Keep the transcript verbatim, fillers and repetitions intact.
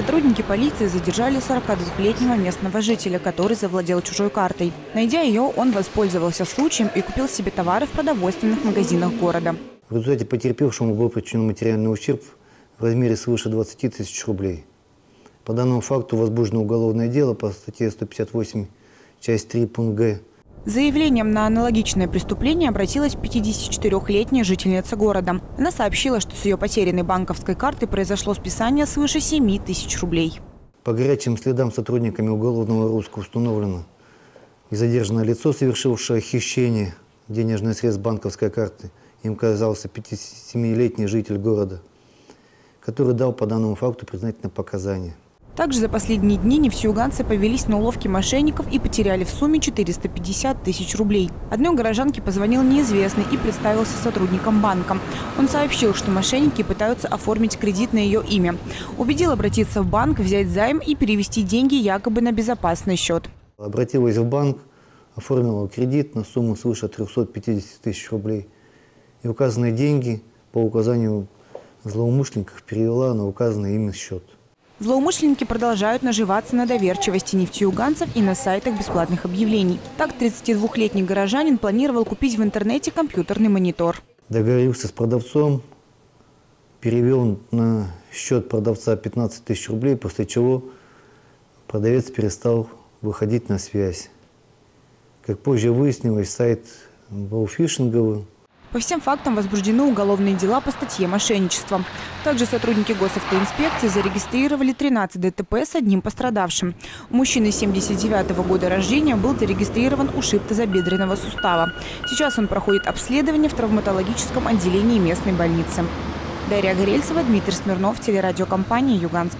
Сотрудники полиции задержали сорокадвухлетнего местного жителя, который завладел чужой картой. Найдя ее, он воспользовался случаем и купил себе товары в продовольственных магазинах города. В результате потерпевшему был причинен материальный ущерб в размере свыше двадцати тысяч рублей. По данному факту возбуждено уголовное дело по статье сто пятьдесят восемь, часть три, пункт Г. С заявлением на аналогичное преступление обратилась пятидесятичетырёхлетняя жительница города. Она сообщила, что с ее потерянной банковской карты произошло списание свыше семи тысяч рублей. По горячим следам сотрудниками уголовного розыска установлено и задержано лицо, совершившее хищение денежных средств банковской карты. Им оказался пятидесятисемилетний житель города, который дал по данному факту признательные показания. Также за последние дни нефтеюганцы повелись на уловки мошенников и потеряли в сумме четыреста пятьдесят тысяч рублей. Одной горожанке позвонил неизвестный и представился сотрудником банка. Он сообщил, что мошенники пытаются оформить кредит на ее имя. Убедил обратиться в банк, взять займ и перевести деньги якобы на безопасный счет. Обратилась в банк, оформила кредит на сумму свыше трёхсот пятидесяти тысяч рублей. И указанные деньги по указанию злоумышленников перевела на указанный ими счет. Злоумышленники продолжают наживаться на доверчивости нефтеюганцев и на сайтах бесплатных объявлений. Так тридцатидвухлетний горожанин планировал купить в интернете компьютерный монитор. Договорился с продавцом, перевел на счет продавца пятнадцать тысяч рублей, после чего продавец перестал выходить на связь. Как позже выяснилось, сайт был фишинговый. По всем фактам возбуждены уголовные дела по статье «Мошенничество». Также сотрудники госавтоинспекции зарегистрировали тринадцать ДТП с одним пострадавшим. У мужчины семьдесят девятого года рождения был зарегистрирован ушиб тазобедренного сустава. Сейчас он проходит обследование в травматологическом отделении местной больницы. Дарья Горельцева, Дмитрий Смирнов, телерадиокомпания «Юганск».